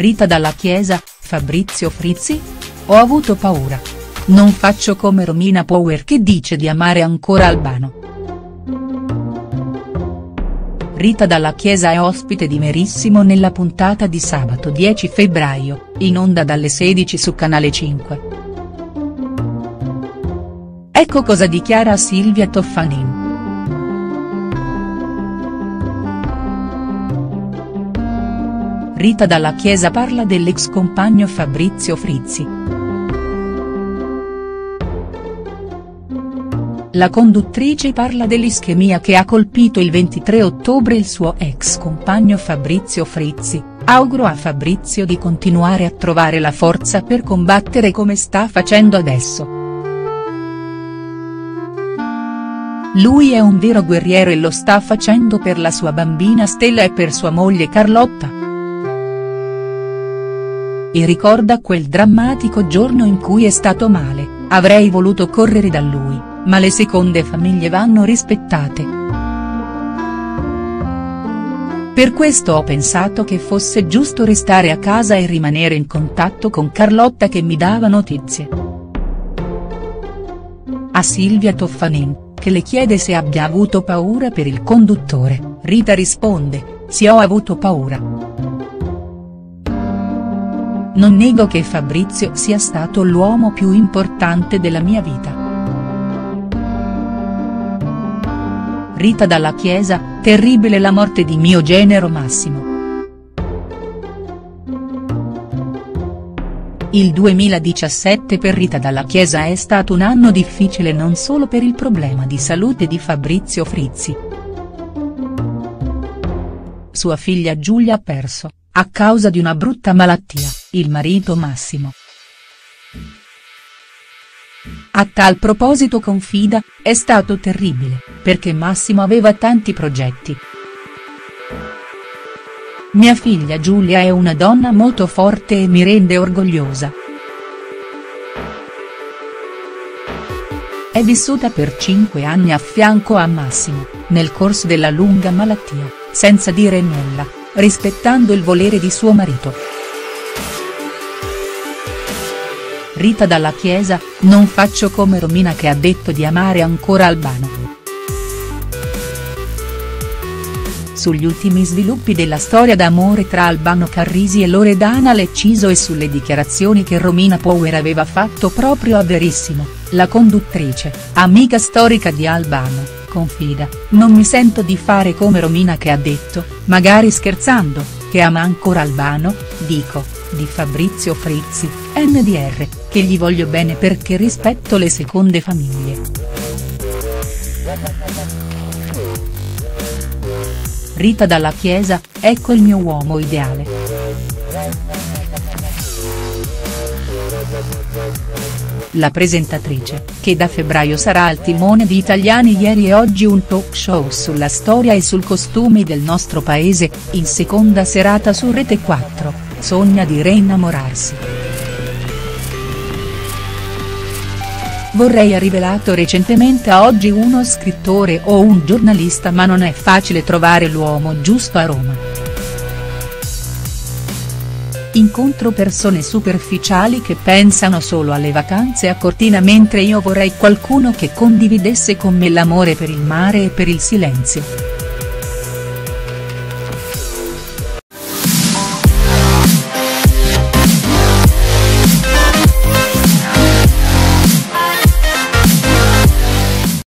Rita Dalla Chiesa, Fabrizio Frizzi? Ho avuto paura. Non faccio come Romina Power che dice di amare ancora Al Bano. Rita Dalla Chiesa è ospite di Verissimo nella puntata di sabato 10 febbraio, in onda dalle 16 su Canale 5. Ecco cosa dichiara Silvia Toffanin. Rita Dalla Chiesa parla dell'ex compagno Fabrizio Frizzi. La conduttrice parla dell'ischemia che ha colpito il 23 ottobre il suo ex compagno Fabrizio Frizzi. Auguro a Fabrizio di continuare a trovare la forza per combattere come sta facendo adesso. Lui è un vero guerriero e lo sta facendo per la sua bambina Stella e per sua moglie Carlotta. E ricorda quel drammatico giorno in cui è stato male, avrei voluto correre da lui, ma le seconde famiglie vanno rispettate. Per questo ho pensato che fosse giusto restare a casa e rimanere in contatto con Carlotta che mi dava notizie. A Silvia Toffanin, che le chiede se abbia avuto paura per il conduttore, Rita risponde, sì, ho avuto paura. Non nego che Fabrizio sia stato l'uomo più importante della mia vita. Rita Dalla Chiesa, terribile la morte di mio genero Massimo. Il 2017 per Rita Dalla Chiesa è stato un anno difficile non solo per il problema di salute di Fabrizio Frizzi. Sua figlia Giulia ha perso, a causa di una brutta malattia, il marito Massimo. A tal proposito confida, è stato terribile, perché Massimo aveva tanti progetti. Mia figlia Giulia è una donna molto forte e mi rende orgogliosa. È vissuta per 5 anni a fianco a Massimo, nel corso della lunga malattia, senza dire nulla, rispettando il volere di suo marito. Rita Dalla Chiesa, non faccio come Romina che ha detto di amare ancora Al Bano. Sugli ultimi sviluppi della storia d'amore tra Al Bano Carrisi e Loredana Lecciso e sulle dichiarazioni che Romina Power aveva fatto proprio a Verissimo, la conduttrice, amica storica di Al Bano, confida, non mi sento di fare come Romina che ha detto, magari scherzando, che ama ancora Al Bano, dico. Di Fabrizio Frizzi, NDR, che gli voglio bene perché rispetto le seconde famiglie. Rita Dalla Chiesa, ecco il mio uomo ideale. La presentatrice, che da febbraio sarà al timone di Italiani Ieri e Oggi, un talk show sulla storia e sul costume del nostro paese, in seconda serata su Rete 4. Sogna di reinnamorarsi. Vorrei ha rivelato recentemente a Oggi uno scrittore o un giornalista, ma non è facile trovare l'uomo giusto a Roma. Incontro persone superficiali che pensano solo alle vacanze a Cortina, mentre io vorrei qualcuno che condividesse con me l'amore per il mare e per il silenzio.